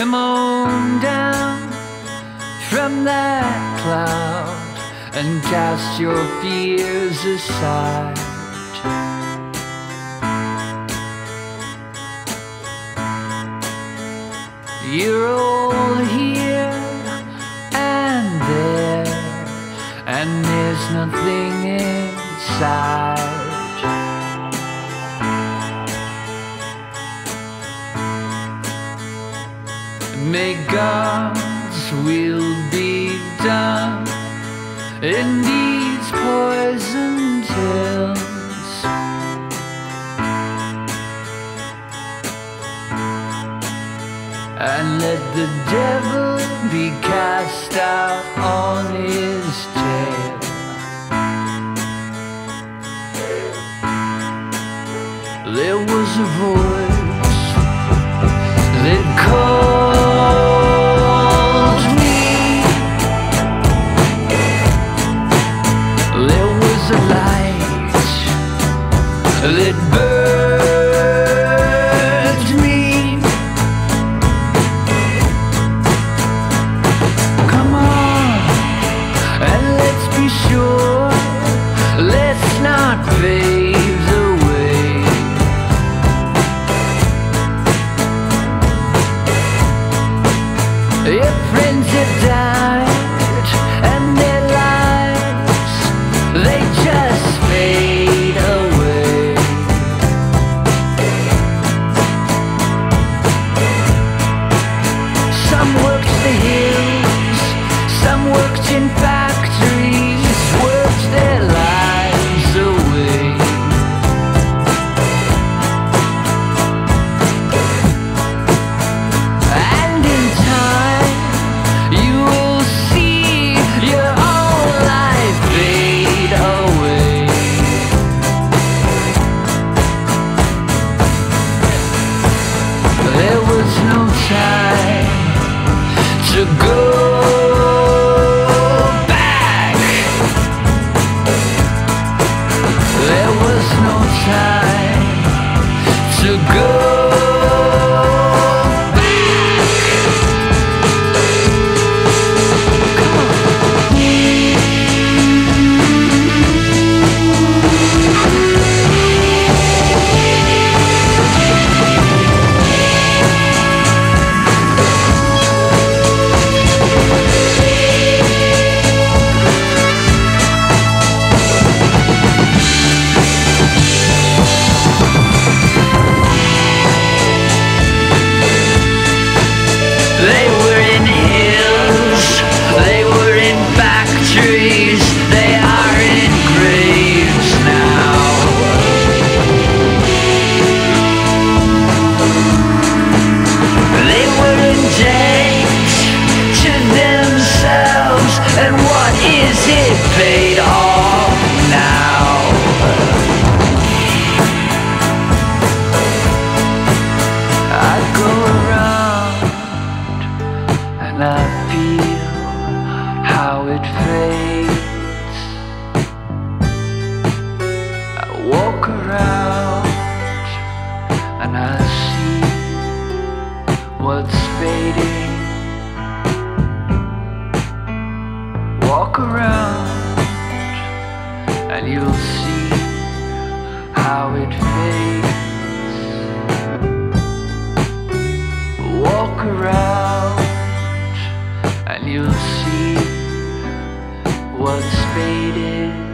Come on down from that cloud and cast your fears aside. You're all here and there, and there's nothing inside. May God's will be done in these poisoned hills. And let the devil be cast out on his tail. There was a voice that called that burned me. Come on, and let's be sure, let's not pave the way. Your friends have died, and their lives, they just fade away. In factories, worked their lives away. And in time, you will see your own life fade away. There was no time to go to go. And I see what's fading. Walk around and you'll see how it fades. Walk around and you'll see what's fading.